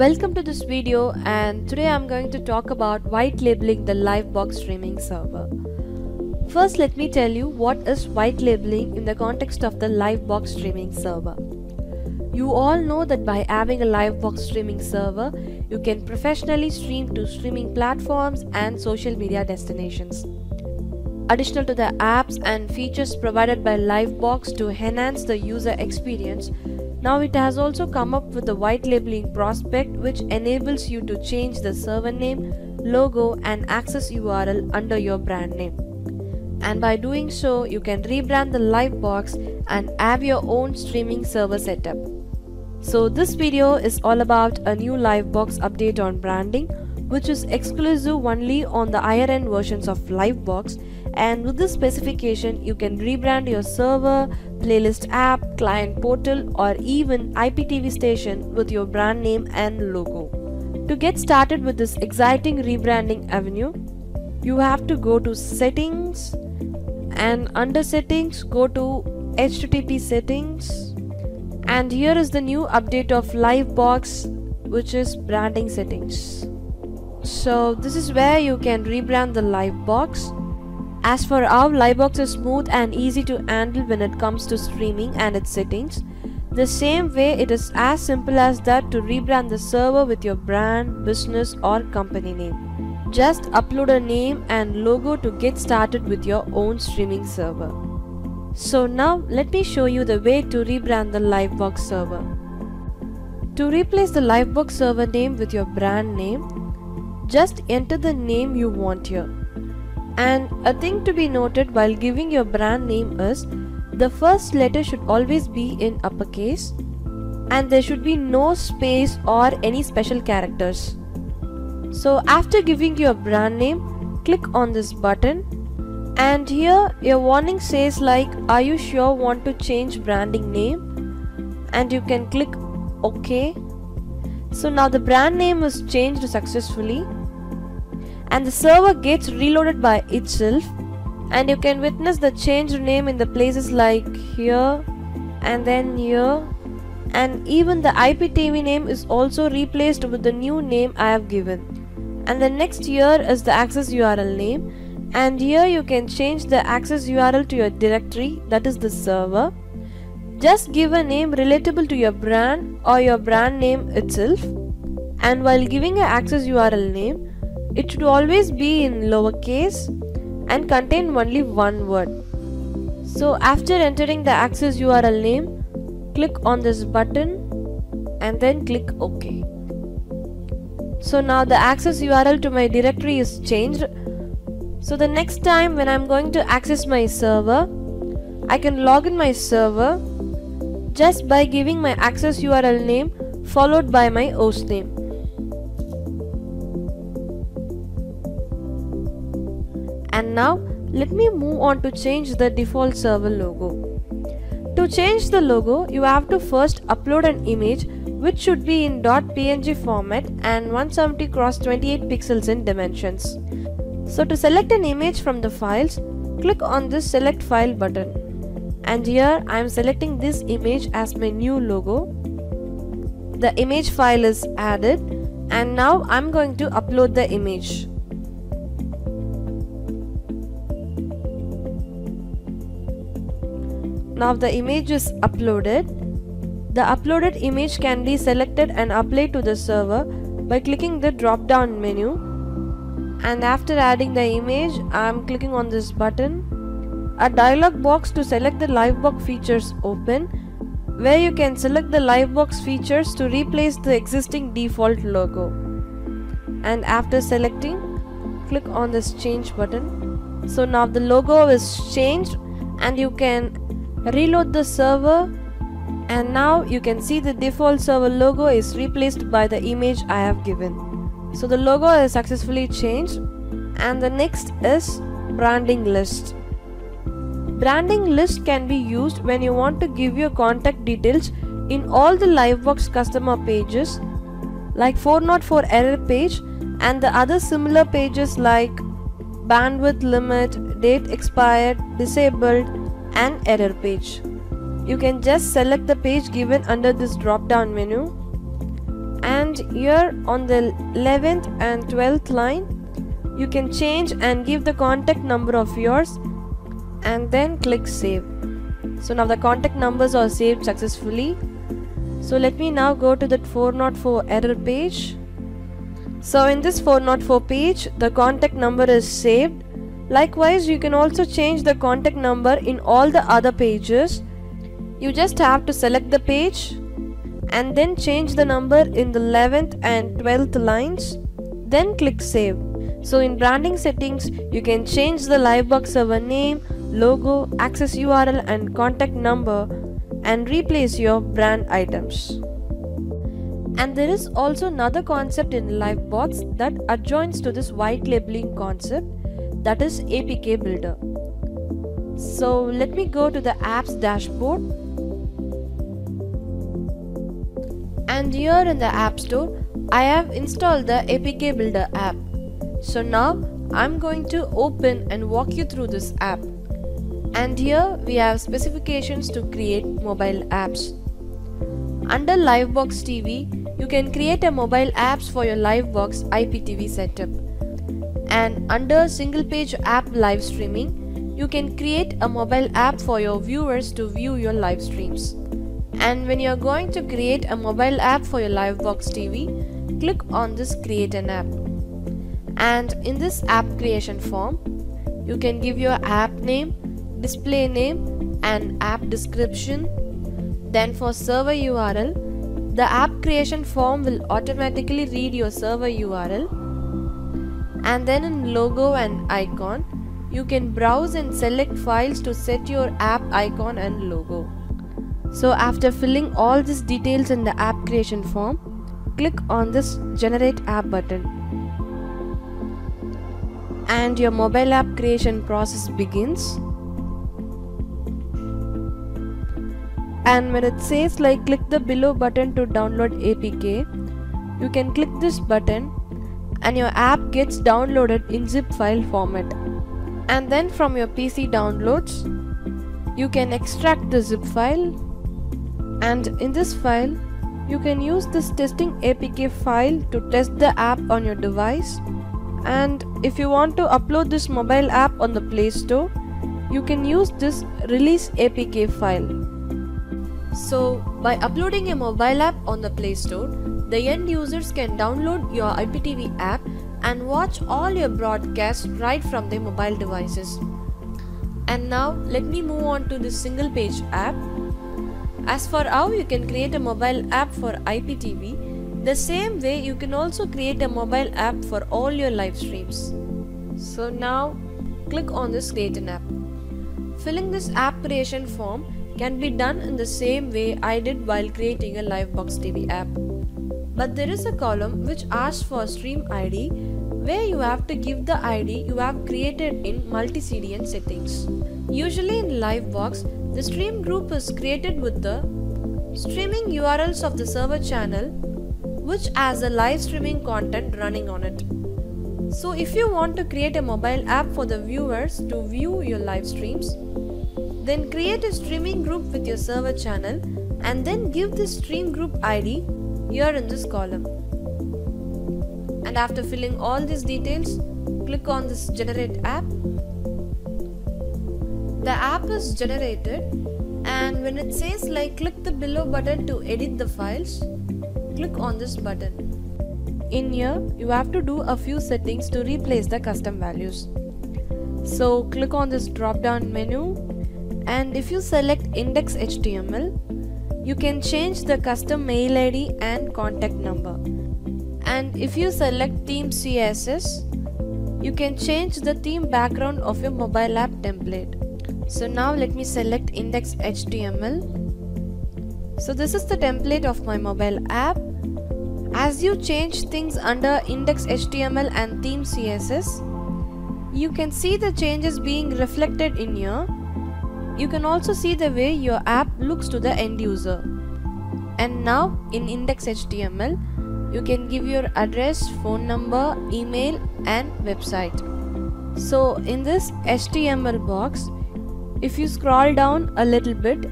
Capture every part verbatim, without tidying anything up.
Welcome to this video, and today I'm going to talk about white labeling the Livebox streaming server. First, let me tell you what is white labeling in the context of the Livebox streaming server. You all know that by having a Livebox streaming server, you can professionally stream to streaming platforms and social media destinations. Additional to the apps and features provided by Livebox to enhance the user experience, now it has also come up with a white labeling prospect which enables you to change the server name, logo and access U R L under your brand name. And by doing so, you can rebrand the Livebox and have your own streaming server setup. So this video is all about a new Livebox update on branding, which is exclusive only on the I R N versions of Livebox, and with this specification you can rebrand your server, playlist app, client portal or even I P T V station with your brand name and logo. To get started with this exciting rebranding avenue, you have to go to Settings and under Settings go to H T T P Settings, and here is the new update of Livebox, which is Branding Settings. So this is where you can rebrand the Livebox. As for how Livebox is smooth and easy to handle when it comes to streaming and its settings, the same way it is as simple as that to rebrand the server with your brand, business or company name. Just upload a name and logo to get started with your own streaming server. So now let me show you the way to rebrand the Livebox server. To replace the Livebox server name with your brand name, just enter the name you want here. And a thing to be noted while giving your brand name is the first letter should always be in uppercase and there should be no space or any special characters. So after giving your brand name, click on this button, and here your warning says like, are you sure want to change branding name? And you can click OK. So now the brand name is changed successfully and the server gets reloaded by itself, and you can witness the changed name in the places like here and then here, and even the I P T V name is also replaced with the new name I have given, and the next here is the access U R L name, and here you can change the access U R L to your directory, that is the server. Just give a name relatable to your brand or your brand name itself, and while giving an access U R L name, it should always be in lowercase and contain only one word. So after entering the access U R L name, click on this button and then click OK. So now the access U R L to my directory is changed. So the next time when I'm going to access my server, I can log in my server just by giving my access U R L name followed by my host name. And now let me move on to change the default server logo. To change the logo, you have to first upload an image which should be in .png format and one seventy by twenty-eight pixels in dimensions. So to select an image from the files, click on this select file button. And here I am selecting this image as my new logo. The image file is added, and now I am going to upload the image. Now the image is uploaded. The uploaded image can be selected and applied to the server by clicking the drop down menu. And after adding the image, I am clicking on this button. A dialog box to select the Livebox features open, where you can select the Livebox features to replace the existing default logo. And after selecting, click on this change button. So now the logo is changed and you can reload the server, and now you can see the default server logo is replaced by the image I have given. So the logo is successfully changed, and the next is branding list. Branding list can be used when you want to give your contact details in all the Livebox customer pages like four oh four error page and the other similar pages like bandwidth limit, date expired, disabled and error page. You can just select the page given under this drop down menu, and here on the eleventh and twelfth line you can change and give the contact number of yours and then click save. So now the contact numbers are saved successfully. So let me now go to that four oh four error page. So in this four oh four page the contact number is saved. Likewise you can also change the contact number in all the other pages. You just have to select the page and then change the number in the eleventh and twelfth lines, then click save. So in branding settings you can change the Livebox server name, logo, access U R L and contact number and replace your brand items. And there is also another concept in Livebox that adjoins to this white labeling concept, that is A P K Builder. So let me go to the apps dashboard and here in the app store I have installed the A P K Builder app. So now I'm going to open and walk you through this app. And here we have specifications to create mobile apps. Under Livebox T V, you can create a mobile apps for your Livebox I P T V setup. And under single page app live streaming, you can create a mobile app for your viewers to view your live streams. And when you are going to create a mobile app for your Livebox T V, click on this create an app. And in this app creation form, you can give your app name, display name and app description. Then for server U R L, the app creation form will automatically read your server U R L. And then in logo and icon, you can browse and select files to set your app icon and logo. So after filling all these details in the app creation form, click on this generate app button. And your mobile app creation process begins. And when it says like click the below button to download A P K, you can click this button and your app gets downloaded in zip file format. And then from your P C downloads, you can extract the zip file. And in this file, you can use this testing A P K file to test the app on your device. And if you want to upload this mobile app on the Play Store, you can use this release A P K file. So by uploading a mobile app on the Play Store, the end users can download your I P T V app and watch all your broadcasts right from their mobile devices. And now let me move on to the single page app. As for how you can create a mobile app for I P T V, the same way you can also create a mobile app for all your live streams. So now click on this create an app. Filling this app creation form can be done in the same way I did while creating a Livebox T V app. But there is a column which asks for stream I D where you have to give the I D you have created in multi-C D N settings. Usually in Livebox, the stream group is created with the streaming U R Ls of the server channel which has a live streaming content running on it. So if you want to create a mobile app for the viewers to view your live streams, then create a streaming group with your server channel and then give the stream group I D here in this column. And after filling all these details, click on this generate app. The app is generated and when it says like click the below button to edit the files, click on this button. In here, you have to do a few settings to replace the custom values. So click on this drop down menu and if you select index H T M L, you can change the custom mail I D and contact number. And if you select theme C S S, you can change the theme background of your mobile app template. So now let me select index H T M L. So this is the template of my mobile app. As you change things under index H T M L and theme C S S, you can see the changes being reflected in here. You can also see the way your app looks to the end user. And now in index H T M L, you can give your address, phone number, email and website. So in this H T M L box, if you scroll down a little bit,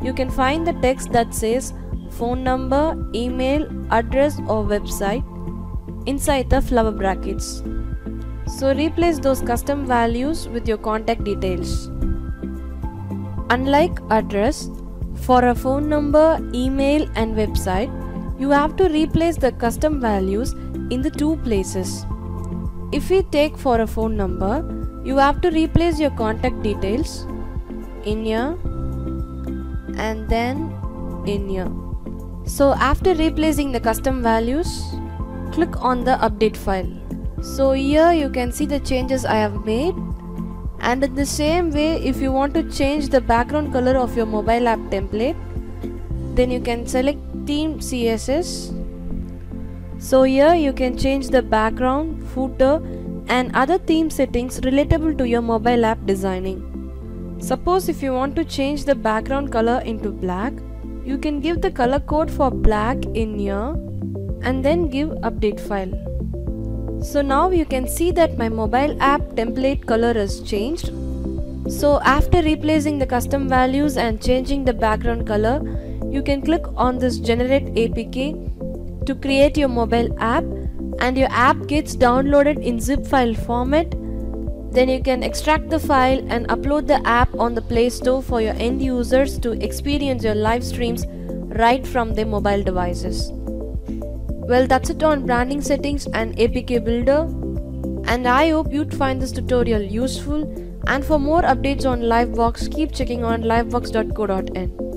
you can find the text that says phone number, email, address or website inside the flower brackets. So replace those custom values with your contact details. Unlike address, for a phone number, email and website, you have to replace the custom values in the two places. If we take for a phone number, you have to replace your contact details in here and then in here. So after replacing the custom values, click on the update file. So here you can see the changes I have made, and in the same way, if you want to change the background color of your mobile app template, then you can select theme C S S. So here you can change the background, footer and other theme settings relatable to your mobile app designing. Suppose if you want to change the background color into black, you can give the color code for black in here and then give update file. So now you can see that my mobile app template color is changed. So after replacing the custom values and changing the background color, you can click on this generate A P K to create your mobile app, and your app gets downloaded in zip file format. Then you can extract the file and upload the app on the Play Store for your end users to experience your live streams right from their mobile devices. Well, that's it on branding settings and A P K Builder, and I hope you'd find this tutorial useful, and for more updates on Livebox, keep checking on livebox dot co dot in.